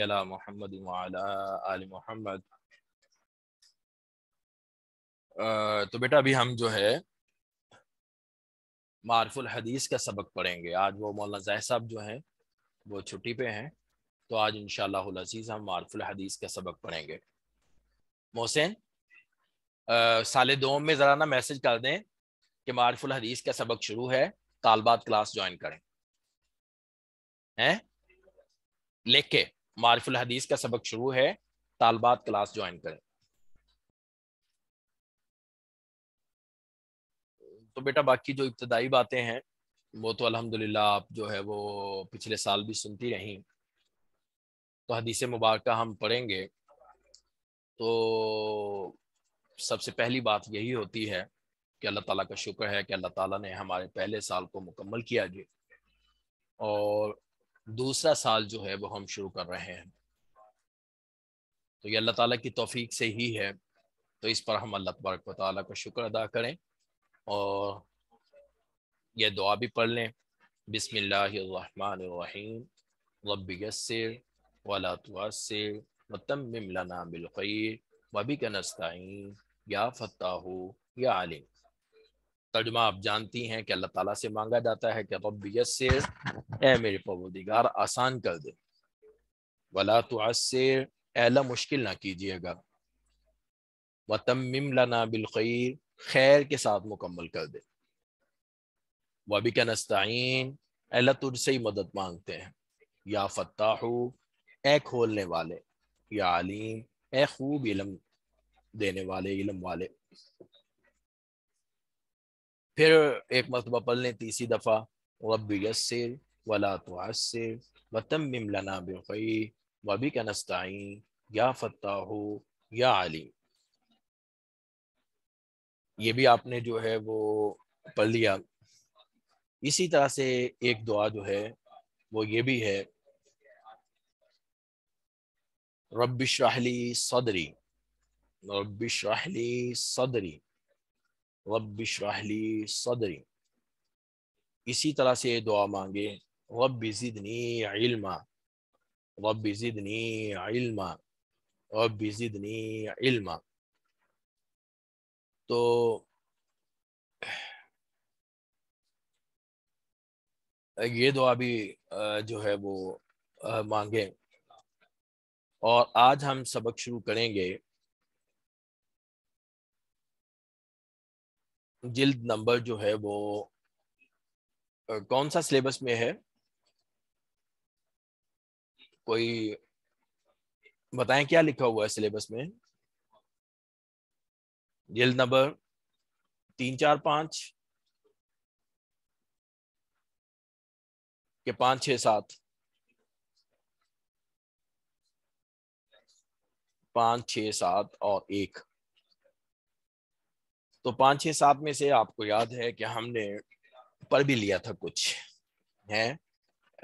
अला मोहम्मद व अला आल मोहम्मद। तो बेटा अभी हम जो है मारिफ़ अल हदीस का सबक पढ़ेंगे। आज वो मौलाना ज़ाहिर साहब जो हैं वो छुट्टी पे हैं, तो आज इंशाअल्लाह अल अज़ीज़ हम मारिफ़ अल हदीस का सबक पढ़ेंगे। मोहसिन साले दोम में ज़रा ना मैसेज कर दें कि मारिफ़ अल हदीस का सबक शुरू है, तालबात क्लास ज्वाइन करें, हैं लिख के मारिफ़ अल हदीस का सबक शुरू है, तालबात क्लास ज्वाइन करें। तो बेटा बाकी जो इब्तदाई बातें हैं वो तो अल्हम्दुलिल्लाह आप जो है वो पिछले साल भी सुनती रहीं। तो हदीस मुबारक हम पढ़ेंगे। तो सबसे पहली बात यही होती है कि अल्लाह ताला का शुक्र है कि अल्लाह ताला ने हमारे पहले साल को मुकम्मल किया जी, और दूसरा साल जो है वो हम शुरू कर रहे हैं। तो ये अल्लाह ताला की तौफीक से ही है, तो इस पर हम अल्लाह तबारक व तआला का शुक्र अदा करें और यह दुआ भी पढ़ लें, बिस्मिल्लाहिर्रहमानिर्रहीम रब्बि यस्सिर वला तुअस्सिर वतम्मिम लना बिलखैर वबिका नस्तईन या फत्ताहु या आलिम। तर्जुमा आप जानती हैं कि अल्लाह ताला से मांगा जाता है कि रब्बि यस्सिर, ऐ मेरे परवरदिगार आसान कर दे, वला तुअस्सिर, ऐला मुश्किल ना कीजिएगा, वतम्मिम लना बिलखैर, खैर के साथ मुकम्मल कर दे, वबिका नस्ताईन, अल्लाह तुझसे ही मदद मांगते हैं, या फत्ताहु, ए खोलने वाले, या आलिम, ए खूब इलम देने वाले, इलम वाले। फिर एक मरतबा पढ़ लें तीसरी दफ़ा, रब्बि यस्सिर वला तुअस्सिर वतम्मिम लना बिलखैर वबिका नस्ताईन या फत्ताहु या आलिम। ये भी आपने जो है वो पढ़ लिया। इसी तरह से एक दुआ जो है वो ये भी है, रब्बिश्राहली सदरी, रब्बिश्राहली सदरी, रब्बिश्राहली सदरी। इसी तरह से ये दुआ मांगे, रब्बि ज़िदनी इल्मा, रब्बि ज़िदनी इल्मा, रब्बि ज़िदनी इल्मा। तो ये दुआ भी जो है वो मांगे। और आज हम सबक शुरू करेंगे जिल्द नंबर जो है वो कौन सा सिलेबस में है, कोई बताएं क्या लिखा हुआ है सिलेबस में? जिल्द नंबर 3, 4, 5 के 5, 6, 7, 5, 6, 7 और 1। तो 5, 6, 7 में से आपको याद है कि हमने पढ़ भी लिया था कुछ, हैं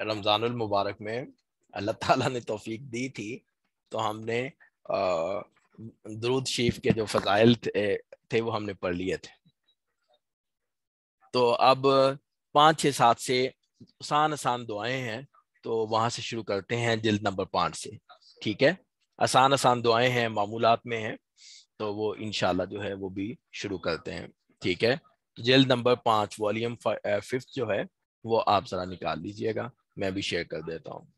रमज़ानुल मुबारक में अल्लाह ताला ने तौफीक दी थी, तो हमने दरूद शरीफ के जो फजाइल थे वो हमने पढ़ लिए थे। तो अब 5, 6, 7 से आसान आसान दुआएं हैं, तो वहां से शुरू करते हैं जिल्द नंबर 5 से, ठीक है? आसान आसान दुआएं हैं, मामूलात में हैं, तो वो इंशाल्लाह जो है वो भी शुरू करते हैं, ठीक है? तो जिल्द नंबर 5 वॉल्यूम 5 जो है वो आप जरा निकाल लीजिएगा, मैं भी शेयर कर देता हूँ।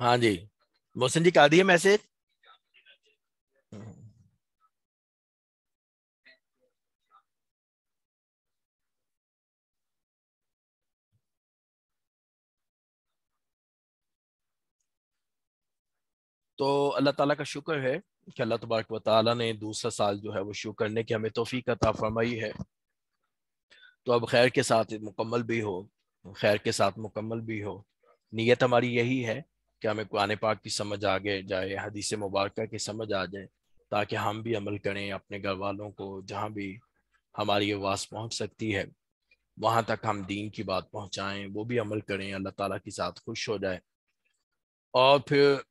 हाँ जी मोहसिन जी का दिए मैसेज। तो अल्लाह ताला का शुक्र है कि अल्लाह तबारक व ताला ने दूसरा साल जो है वो शुरू करने की हमें तौफीक अता फरमाई है। तो अब खैर के साथ मुकम्मल भी हो, खैर के साथ मुकम्मल भी हो। नीयत हमारी यही है कि हमें कुरान पाक की समझ आ गए जाए, हदीस मुबारक की समझ आ जाए, ताकि हम भी अमल करें, अपने घर वालों को जहाँ भी हमारी आवाज़ पहुँच सकती है वहाँ तक हम दीन की बात पहुँचाएँ, वो भी अमल करें, अल्लाह ताला के साथ खुश हो जाए। और फिर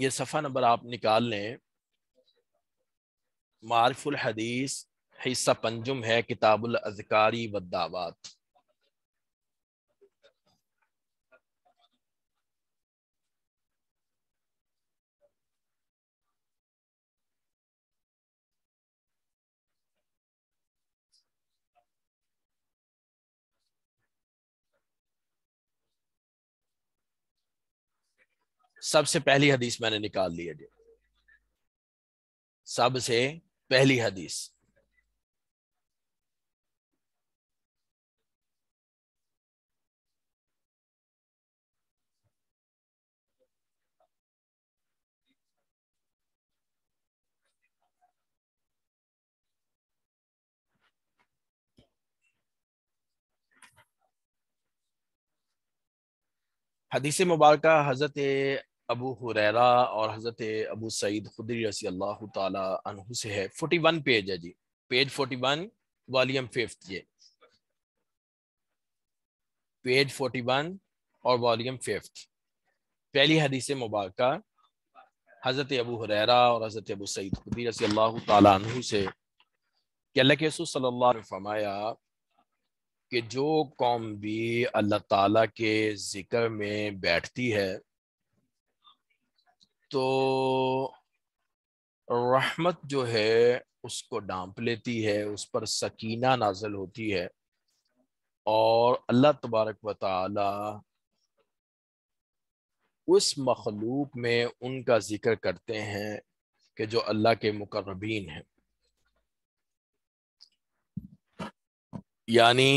ये सफ़ा नंबर आप निकाल लें, मारिफ़ उल हदीस हिस्सा पंजुम है, किताबुल अज़कारी व दावात। सबसे पहली हदीस मैंने निकाल ली है जी, सबसे पहली हदीस। हदीस मुबारक हज़रत अबू हुरैरा और हज़रत अबू सईद खुदरी रसी अल्लाह ताला अन्हु से है। 41 पेज है जी, पेज 41, वॉल्यूम 5 ये, पेज 41 और वॉल्यूम 5। पहली हदीस मुबारक हज़रत अबू हुरैरा और हज़रत अबू सईद खुदरी रसी अल्लाह ताला अन्हु से कि अल्लाह के रसूल सल्लल्लाहु अलैहि वसल्लम ने फरमाया कि जो कौम भी अल्लाह ताला के जिक्र में बैठती है तो रहमत जो है उसको डांप लेती है, उस पर सकीना नाज़िल होती है और अल्लाह तबारक व ताला उस मखलूक में उनका जिक्र करते हैं कि जो अल्लाह के मुकर्रबीन हैं। यानी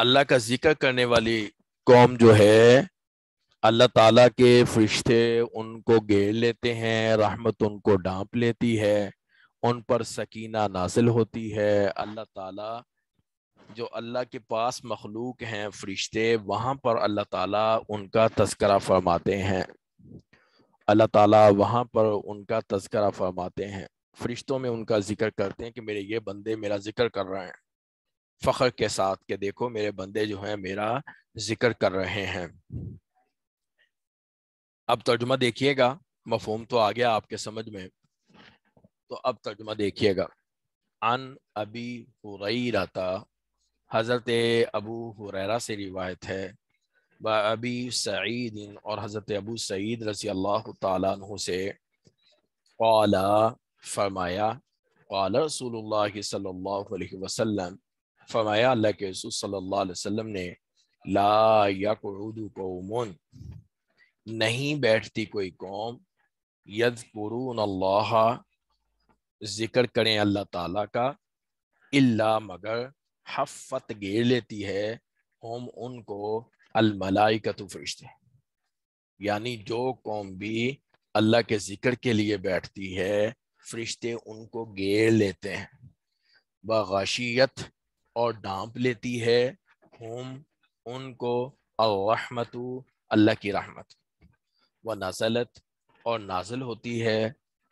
अल्लाह का जिक्र करने वाली कौम जो है, अल्लाह ताला के फरिश्ते उनको घेर लेते हैं, रहमत उनको डांप लेती है, उन पर सकीना नाज़िल होती है। अल्लाह ताला जो अल्लाह के पास मखलूक हैं फरिश्ते, वहाँ पर अल्लाह ताला उनका तस्करा फरमाते हैं, अल्लाह ताला वहाँ पर उनका तस्करा फरमाते हैं, फरिश्तों में उनका जिक्र करते हैं कि मेरे ये बंदे मेरा जिक्र कर रहे हैं, फ़ख्र के साथ के देखो मेरे बंदे जो हैं मेरा जिक्र कर रहे हैं। अब तर्जुमा देखिएगा, मफ़हूम तो आ गया आपके समझ में, तो अब तर्जुमा देखिएगा। अन अबी हुरैरा, हज़रत अबू हुरैरा से रिवायत है, व अबी सईद और हज़रत अबू सईद रज़ी अल्लाह ताला अन्हु से, क़ाला फरमाया, क़ाला रसूलुल्लाह सल्लल्लाहु अलैहि वसल्लम, फरमाया अल्लाह के रसूल सल्लल्लाहु अलैहि वसल्लम ने, ला यक़उदु क़ौमुन, नहीं बैठती कोई कौम, यज़कुरून अल्लाह, जिक्र करें अल्लाह ताला का, इल्ला मगर, हफ़त घेर लेती है, हम उनको अलमलाइकतु, फरिश्ते। यानी जो कौम भी अल्लाह के जिक्र के लिए बैठती है फरिश्ते उनको घेर लेते हैं, बग़ाशियत, और डांप लेती है, हम उनको, अर्रहमतु, अल्लाह की रहमत, व नाज़लत, और नाज़िल होती है,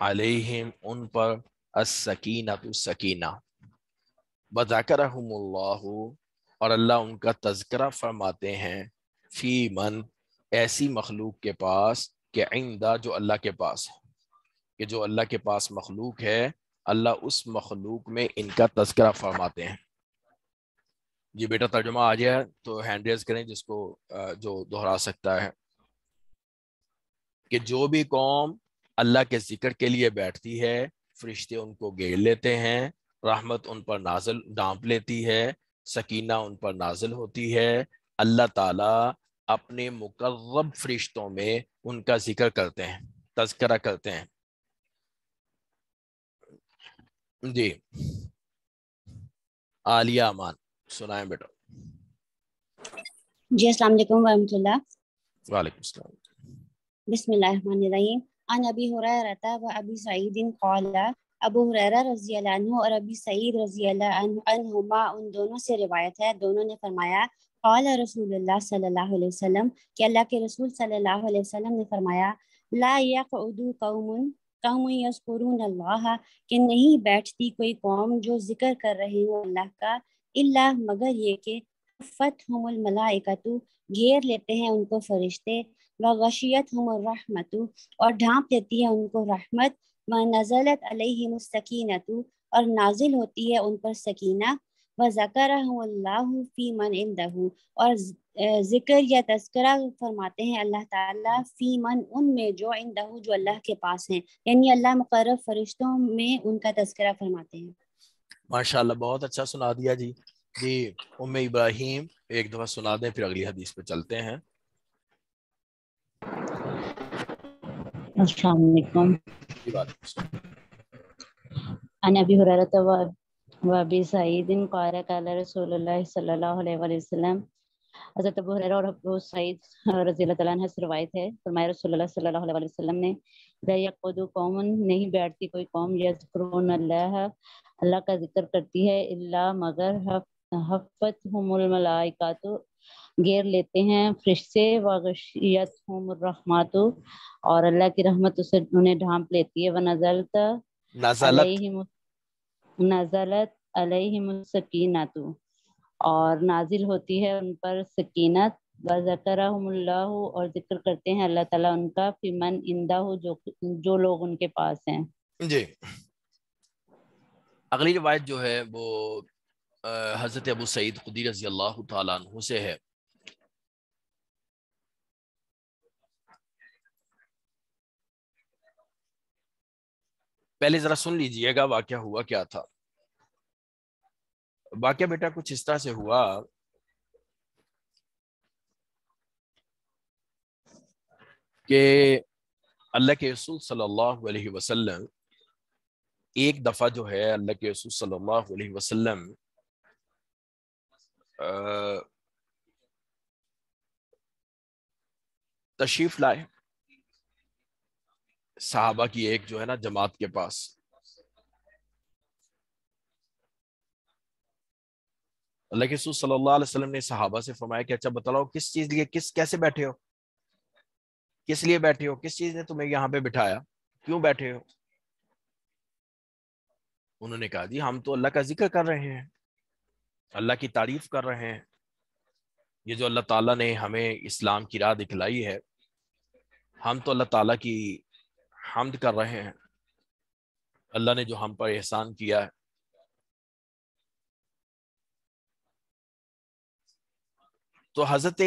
अलैहिम, उन पर, अस्सकीनतु, सकीना, व ज़करहुमुल्लाहु, और अल्लाह उनका तज़किरा फरमाते हैं, फ़ी मन, ऐसी मखलूक के पास, के इंदा, जो अल्लाह के पास है, कि जो अल्लाह के पास मखलूक है अल्लाह उस मखलूक में इनका तज़किरा फरमाते हैं। जी बेटा तर्जुमा आ जाए तो हैंड रेज करें जिसको जो दोहरा सकता है। कि जो भी कौम अल्लाह के जिक्र के लिए बैठती है फरिश्ते उनको घेर लेते हैं, रहमत उन पर नाजिल डांप लेती है, सकीना उन पर नाजिल होती है, अल्लाह ताला अपने मुकर्रब फरिश्तों में उनका जिक्र करते हैं, तज़किरा करते हैं। जी आलिया अमान सुनाएं बेटा। जी अस्सलाम वालेकुम वरहमतुल्लाह। वालेकुम सलाम। बिस्मिल्लाहिर्रहमानिर्रहीम। अन अबी हुरैरा व अबी सईद क़ाला, अबू हुरैरा रज़ी अल्लाह अन्हु और अबी सईद रज़ी अल्लाह अन्हुमा, उन दोनों से रिवायत है, दोनों ने फरमाया क़ाला रसूलुल्लाह सल्लल्लाहु अलैहि वसल्लम, कि अल्लाह के रसूल सल्लल्लाहु अलैहि वसल्लम ने फरमाया ला यक़उदु क़ौमुन क़ौमुन यज़्कुरून अल्लाह, कि नहीं बैठती कोई कौम जो जिक्र कर रहे हो अल्लाह का, इल्ला मगर ये कि फतहुमुल मलाइकातु, घेर लेते हैं उनको फरिश्ते, व गशियतहुमुर रहमतु, और ढांप लेती है उनको रहमत, व नज़लत अलैहिमुस सकीनतु, और नाजिल होती है उन पर सकीना, व ज़करहुमुल्लाहु फी मन इंदहु, और जिक्र या तस्करा फरमाते हैं अल्लाह ताला फी मन, उनमें जो इंदहु जो अल्लाह के पास हैं, यानी अल्लाह मुकर्रब फरिश्तों में उनका तस्करा फरमाते हैं। माशाल्लाह, बहुत अच्छा सुना दिया जी। जी उम्म इब्राहिम एक दफा सुना दें, फिर अगली हदीस पे चलते हैं। अस्सलाम वालेकुम। अन अबी हुरैरा व अबी सईद क़ाला क़ाला रसूलुल्लाह सल्लल्लाहु अलैहि वसल्लम, हज़रत अबू हुरैरा और अबू सईद रज़ी अल्लाह तआला अन्हु से रिवायत है, फरमाया रसूलुल्लाह सल्लल्लाहु अलैहि वसल्लम ने यक़उदु क़ौमुन, नहीं बैठती कोई कौम, यज़्कुरून अल्लाह का जिक्र करती है, इल्ला मगर हफ़्फ़तहुमुल मलाइकातु, घेर लेते हैं फरिश्ते, व गशियतहुमुर रहमतु, और अल्लाह की रहमत उसे उन्हें ढांप लेती है, व नज़लत अलैहिमुस सकीनतु, और नाजिल होती है उन पर सकीनत, व ज़करहुमुल्लाहु, और जिक्र करते हैं अल्लाह ताला उनका फीमन इंदाहु, जो लोग उनके पास हैं। जी अगली रिवायत जो है वो हज़रत अबू सईद खुदरी रज़ी अल्लाह तआला अन्हु से है। पहले जरा सुन लीजिएगा वाक़या हुआ क्या था। वाक़या बेटा कुछ इस तरह से हुआ, अल्लाह के रसूल सल्लल्लाहु अलैहि वसल्लम एक दफ़ा जो है अल्लाह के रसूल सल्लल्लाहु अलैहि वसल्लम तशरीफ़ लाए सहाबा की एक जो है ना जमात के पास। अल्लाह के रसूल सल्लल्लाहु अलैहि वसल्लम ने सहाबा से फरमाया कि अच्छा बताओ किस चीज़ लिए, कैसे बैठे हो, किस लिए बैठे हो, किस चीज़ ने तुम्हें यहाँ पे बिठाया, क्यों बैठे हो। उन्होंने कहा जी हम तो अल्लाह का जिक्र कर रहे हैं, अल्लाह की तारीफ कर रहे हैं, ये जो अल्लाह ताला ने हमें इस्लाम की राह दिखलाई है, हम तो अल्लाह ताला की हम्द कर रहे हैं, अल्लाह ने जो हम पर एहसान किया है। तो हज़रत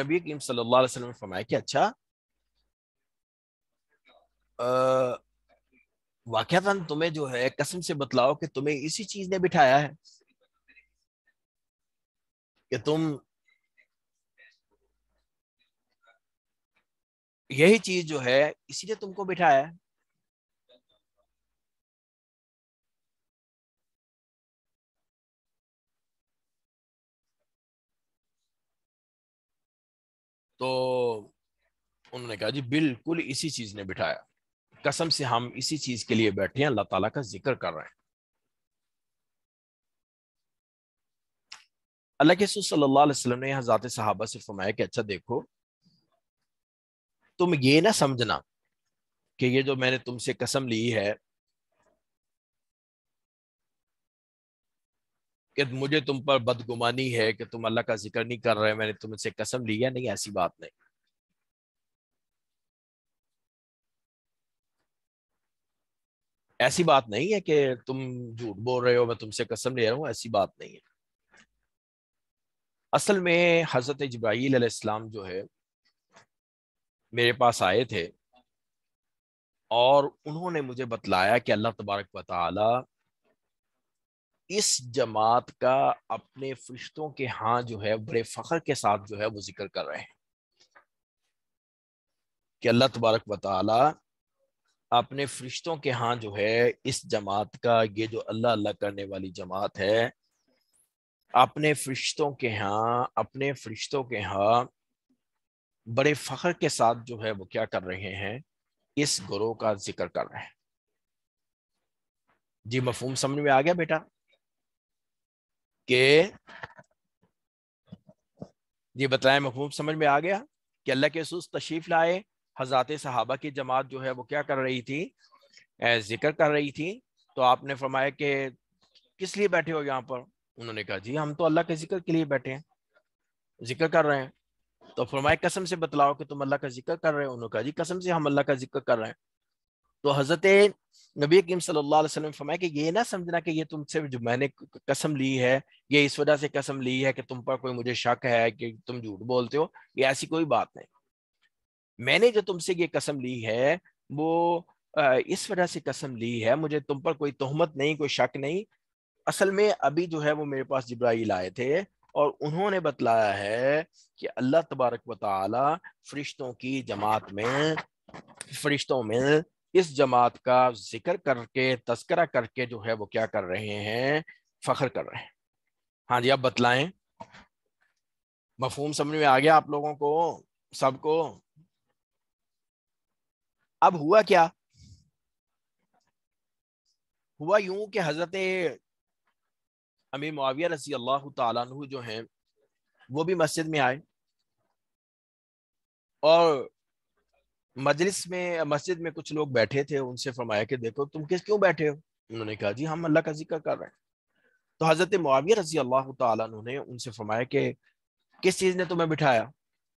नबी करीम सल्लल्लाहु अलैहि वसल्लम ने फरमाया कि अच्छा वाक़िअतन तुम्हें जो है कसम से बतलाओ कि तुम्हें इसी चीज़ ने बिठाया है कि तुम यही चीज़ जो है इसी ने तुमको बिठाया है। तो उन्होंने कहा जी बिल्कुल इसी चीज़ ने बिठाया, कसम से हम इसी चीज़ के लिए बैठे हैं, अल्लाह ताला का जिक्र कर रहे हैं। अल्लाह के रसूल सल्लल्लाहु अलैहि वसल्लम ने हज़रात सहाबा से फरमाया कि अच्छा देखो तुम ये ना समझना कि ये जो मैंने तुमसे कसम ली है कि मुझे तुम पर बदगुमानी है कि तुम अल्लाह का जिक्र नहीं कर रहे, मैंने तुमसे कसम ली है, नहीं ऐसी बात नहीं। ऐसी बात नहीं है कि तुम झूठ बोल रहे हो, मैं तुमसे कसम ले रहा हूँ, ऐसी बात नहीं है। असल में हज़रत जिब्राईल अलैहिस्सलाम जो है मेरे पास आए थे और उन्होंने मुझे बतलाया कि अल्लाह तबारक व तआला इस जमात का अपने फरिश्तों के हाँ जो है बड़े फख्र के साथ जो है वो जिक्र कर रहे हैं कि अल्लाह तबारक व तआला अपने फरिश्तों के हाँ जो है इस जमात का, ये जो अल्लाह अल्लाह करने वाली जमात है, अपने फरिश्तों के यहाँ बड़े फख्र के साथ जो है वो क्या कर रहे हैं, इस गुरोह का जिक्र कर रहे हैं। जी मफहूम समझ में आ गया बेटा के जी बताएं, मफहूम समझ में आ गया कि अल्लाह के रसूल तशरीफ लाए, हज़रात सहाबा की जमात जो है वो क्या कर रही थी, जिक्र कर रही थी। तो आपने फरमाया कि किस लिए बैठे हो यहाँ पर? उन्होंने कहा जी हम तो अल्लाह के जिक्र के लिए बैठे हैं, जिक्र कर रहे हैं। तो फरमाया कसम से बतलाओ कि तुम अल्लाह का जिक्र कर रहे हो? उन्होंने कहा जी कसम से हम अल्लाह का जिक्र कर रहे हैं। तो हज़रत नबी करीम सल्लल्लाहु अलैहि वसल्लम फरमाया कि ये ना समझना कि ये तुमसे जो मैंने कसम ली है, ये इस वजह से कसम ली है कि तुम पर कोई मुझे शक है कि तुम झूठ बोलते हो, ये ऐसी कोई बात नहीं। मैंने जो तुमसे ये कसम ली है वो इस वजह से कसम ली है, मुझे तुम पर कोई तोहमत नहीं, कोई शक नहीं। असल में अभी जो है वो मेरे पास जिब्राइल आए थे और उन्होंने बतलाया है कि अल्लाह तबारक व तआला फरिश्तों की जमात में, फरिश्तों में इस जमात का जिक्र करके, तस्करा करके जो है वो क्या कर रहे हैं, फख्र कर रहे हैं। हाँ जी आप बतलाएं, मफहूम समझ में आ गया आप लोगों को सबको? अब हुआ क्या? हुआ यूं कि हजरत अमीर मुआविया रजी अल्लाह ताला अन्हु जो हैं वो भी मस्जिद में आए और मस्जिद में कुछ लोग बैठे थे। उनसे फरमाया कि देखो तुम क्यों बैठे हो? उन्होंने कहा जी हम अल्लाह का जिक्र कर रहे हैं। तो हजरत मुआविया रजी अल्लाह ताला अन्हु ने उनसे फरमाया कि किस चीज़ ने तुम्हें बिठाया?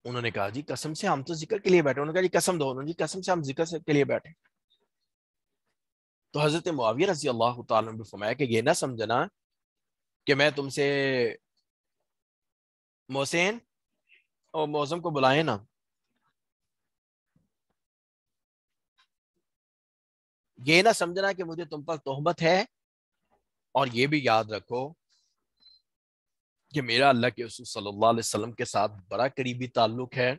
उन्होंने कहा जी कसम से हम तो जिक्र के लिए बैठे। उन्होंने कहा जी कसम दो। उन्होंने जी कसम से हम जिक्र के लिए बैठे। तो हजरत मुआविया रजी अल्लाह ताला अन्हु ने फरमाया कि ये ना समझना कि मैं तुमसे मोहसिन और मौसम को बुलाए ना, ये ना समझना कि मुझे तुम पर तोहमत है। और ये भी याद रखो कि मेरा अल्लाह के रसूल सल्लल्लाहु अलैहि वसल्लम के साथ बड़ा करीबी ताल्लुक है,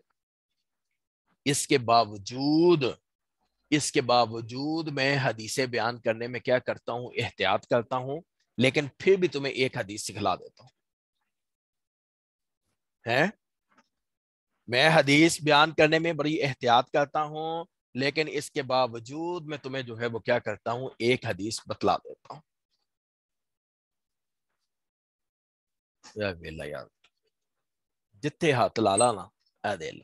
इसके बावजूद मैं हदीसें बयान करने में क्या करता हूँ, एहतियात करता हूँ, लेकिन फिर भी तुम्हें एक हदीस सिखला देता हूँ। हैं? मैं हदीस बयान करने में बड़ी एहतियात करता हूँ, लेकिन इसके बावजूद मैं तुम्हें जो है वो क्या करता हूँ, एक हदीस बतला देता हूँ। यार जिथे हाथ लाला ना आदेल,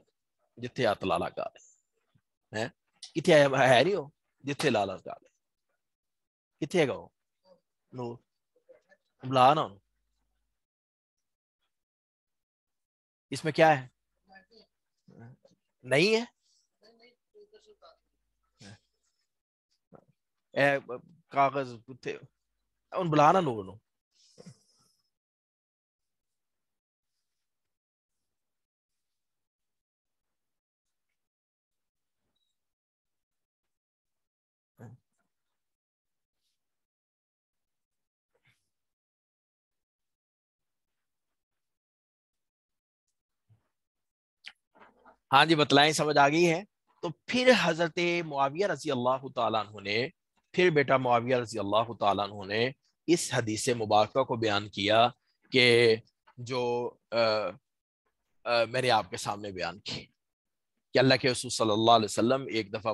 जिथे हाथ लाला काले हैं, किथे है नहीं हो, जिथे लाला काले किथे गो नो बुला ना। इसमें क्या है? नहीं है कागज उन बुलाना लोगों नो। हाँ जी बतलाएं, समझ आ गई है। तो फिर हजरत मुआविया रजी अल्लाह ताला अन्हु ने फिर बेटा मुआविया रजी अल्लाह ताला अन्हु ने इस हदीस मुबारक को बयान किया कि जो मैंने आपके सामने बयान की कि अल्लाह के रसूल सल्लल्लाहु अलैहि वसल्लम एक दफ़ा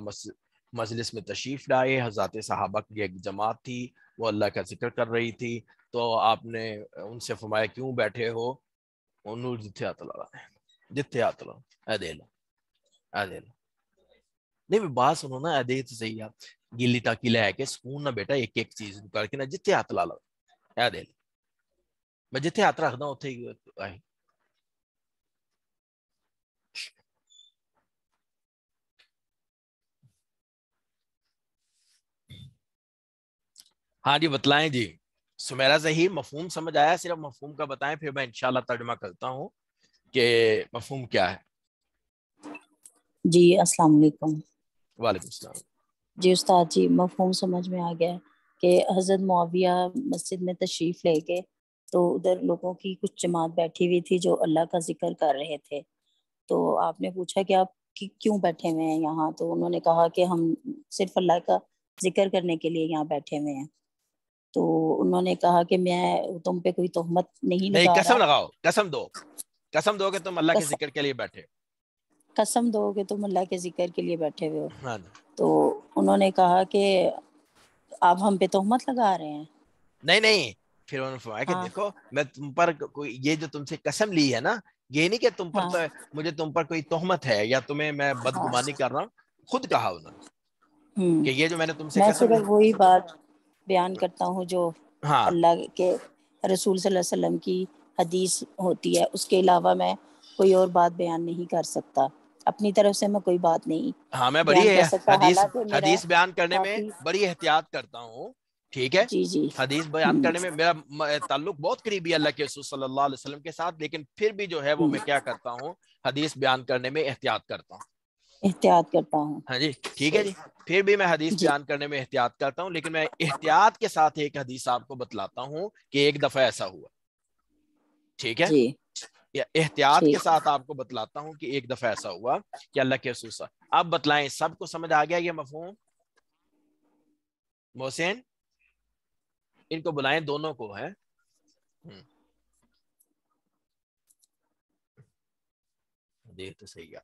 मजलिस में तशरीफ़ लाए, हज़रात सहाबा की एक जमात थी, वो अल्लाह का जिक्र कर रही थी। तो आपने उनसे फरमाया क्यों बैठे हो? नूर जिथे आतला जिथे आतला नहीं भी बात सुनो ना, अदे तो सही आप गिल्ली ताकी लह के सुकून ना बेटा, एक एक चीज करके ना जिथे हाथ ला लो अदे, मैं जिथे हाथ रखदा उथे ही आई। हाँ जी बतलाएं जी सुमेरा सही, मफहूम समझ आया? सिर्फ मफहूम का बताएं, फिर मैं इंशाल्लाह तर्जमा करता हूँ कि मफहूम क्या है। जी अस्सलाम वालेकुम। वालेकुम सलाम। जी उस्ताद जी मफहूम समझ में आ गया कि हज़रत मुआविया मस्जिद में तशरीफ़ ले गए तो उधर लोगों की कुछ जमात बैठी हुई थी जो अल्लाह का जिक्र कर रहे थे। तो आपने पूछा कि आप क्यों बैठे हुए हैं यहाँ? तो उन्होंने कहा कि हम सिर्फ अल्लाह का जिक्र करने के लिए यहाँ बैठे हुए हैं। तो उन्होंने कहा कि मैं तुम पे कोई तोहमत नहीं कसम लगाओ, कसम दो कि तुम अल्लाह के जिक्र के लिए बैठे हुए हो। हाँ। तो उन्होंने कहा कि आप हम पे तोहमत लगा रहे हैं। नहीं फिर उन्होंने फरमाया कि देखो मैं तुम पर कोई ये जो तुमसे कसम ली है ना, ये नहीं कि तुम पर तो मुझे तुम पर कोई तोहमत है या तुम्हें मैं बदगुमानी कर रहा हूँ, खुद कहा उन्होंने कि ये जो मैंने तुमसे कसम ली, वही बात बयान करता हूँ जो अल्लाह के रसूल सल्लल्लाहु अलैहि वसल्लम की हदीस होती है, उसके अलावा मैं कोई और बात बयान नहीं कर सकता। अपनी तरफ से मैं कोई बात नहीं मैं बड़ी हदीस बयान करने में बड़ी एहतियात करता हूँ, ठीक है जी। हदीस बयान करने में मेरा ताल्लुक बहुत करीबी अल्लाह के रसूल सल्लल्लाहु अलैहि वसल्लम के साथ, लेकिन फिर भी जो है वो मैं क्या करता हूँ, हदीस बयान करने में एहतियात करता हूँ। हाँ जी, ठीक है जी। फिर भी मैं हदीस बयान करने में एहतियात करता हूँ, लेकिन मैं एहतियात के साथ एक हदीस आपको बतलाता हूँ कि एक दफा ऐसा हुआ, ठीक है, एहतियात के साथ आपको बतलाता हूँ कि एक दफा ऐसा हुआ कि अल्लाह के रसूल। आप बतलाएं, सबको समझ आ गया ये मफहूम? मोहसिन, इनको बुलाएं दोनों को, है देख तो सही है,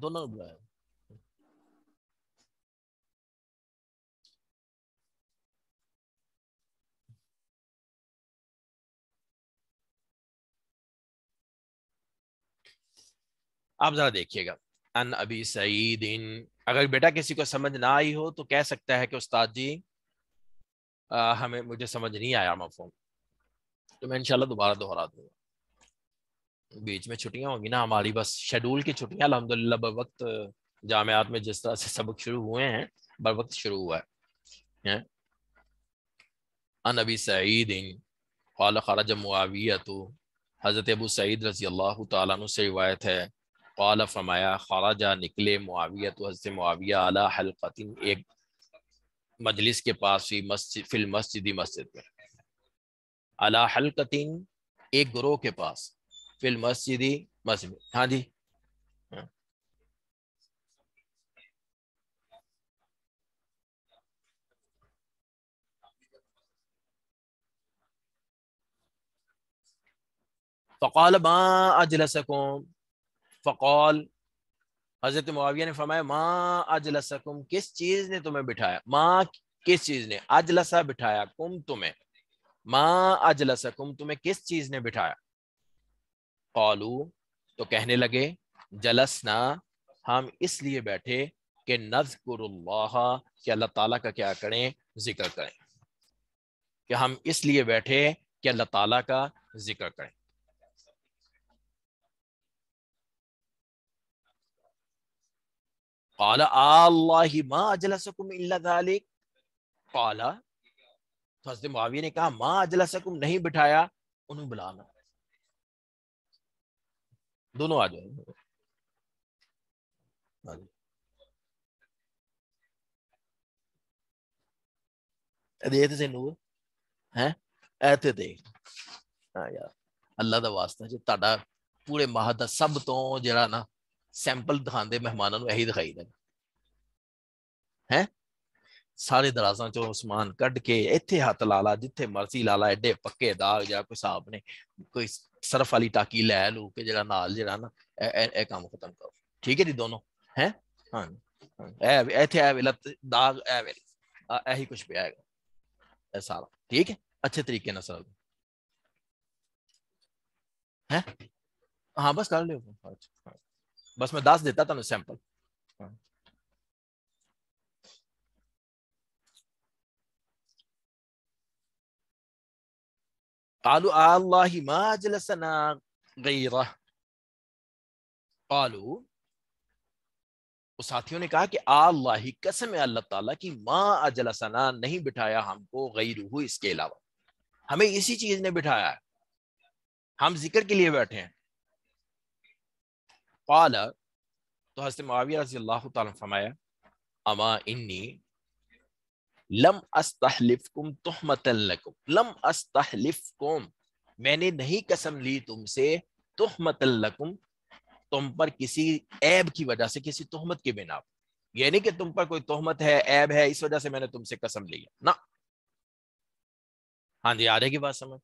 दोनों बुलाएं। आप जरा देखिएगा, अन अबी सईदिन, अगर बेटा किसी को समझ ना आई हो तो कह सकता है कि उस्ताद जी हमें मुझे समझ नहीं आया मफहूम, तो मैं इंशाल्लाह दोबारा दोहरा दूंगा। बीच में छुट्टियां होंगी ना हमारी, बस शेड्यूल की छुट्टियां अल्हम्दुलिल्लाह बवक्त जामियात में जिस तरह से सबक शुरू हुए हैं बवक्त शुरू हुआ है। अन अबी सईदिन क़ाल ख़रज मुआविया, तो हज़रत अबू सईद रज़ी अल्लाह तआला अन्हु से रिवायत है, क़ाल फ़रमाया ख़राजा निकले मुआविया, तो हज़रत मुआविया अला हलक़तिन एक मजलिस के पास ही मस्जिद फिल मस्जिदी मस्जिद में, अला हलक़तिन एक ग्रोह के पास, फिल मस्जिदी मस्जिद। हाँ जी, फ़क़ाल मा अजलसकुम, फ़क़ाल हज़रत मुआविया ने फरमाया माँ अजलसकुम, किस चीज़ ने तुम्हें बिठाया, माँ किस चीज़ ने, अजलसा बिठाया, कुम तुम्हें, माँ अजलसकुम तुम्हें किस चीज़ ने बिठाया। क़ालू तो कहने लगे जलसना हम इसलिए बैठे कि नज़कुरुल्लाह कि अल्लाह ताला का क्या करें, जिक्र करें, कि हम इसलिए बैठे कि अल्लाह ताला का जिक्र करें। क़ाला अल्लाहि मा अजलसकुम इल्ला ज़ालिक, क़ाला तो हज़रत मुआविया ने कहा मा अजलसकुम नहीं बिठाया, उन्हें बुलाना, दोनों आ जाओ। देख से नूर है ऐसे देख, हाँ यार अल्लाह दा वास्ता जी ताड़ा पूरे माह दा सब तो जरा ना सैंपल दिखाते मेहमानों को, यही दिखाई देना है सारे दराजा चो समान कढ़ के इतने हथ ला ला जिथे मर्जी ला ला, एडे पक्के दाग जरा कोई साहब ने कोई सरफ वाली टाकी लै लू के जरा नाल जरा ना ए काम खत्म करो, ठीक है जी दोनों है। हाँ इतने ए वेला दाग ए वेला यही कुछ पे आएगा सारा, ठीक है अच्छे तरीके ना सर है। हाँ बस कर लो, बस मैं 10 देता था सैंपल। कालू अल्लाहि मा अजलसना गैरह, कालू उस साथियों ने कहा कि अल्लाहि कसम है अल्लाह ताला की, मा अजलसना नहीं बिठाया हमको, गैरुहु इसके अलावा, हमें इसी चीज ने बिठाया है, हम जिक्र के लिए बैठे हैं। क़ाला तो हज़रत मुआविया रज़ी अल्लाह तआला फरमाया अमा इन्नी लम अस्तहलिफकुम तुहमतन लकुम, लम अस्तहलिफकुम मैंने नहीं कसम ली तुमसे, तुहमतन लकुम तुम पर किसी ऐब की वजह से, किसी तोहमत के बिना, ये नहीं कि तुम पर कोई तोहमत है, ऐब है, इस वजह से मैंने तुमसे कसम ली है ना। हाँ जी, आधे की बात समझ,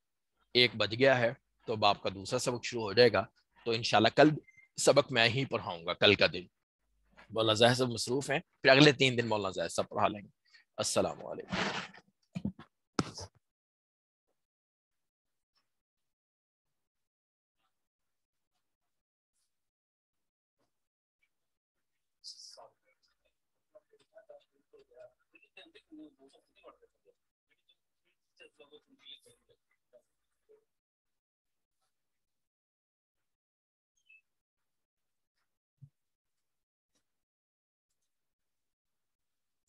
एक बज गया है तो बाप का दूसरा सबक शुरू हो जाएगा, तो इंशाल्लाह कल सबक मैं ही पढ़ाऊंगा, कल का दिन मौलाना ज़ाहिर साहब मसरूफ हैं, फिर अगले 3 दिन मौलाना ज़ाहिर साहब पढ़ा लेंगे। अस्सलामु अलैकुम।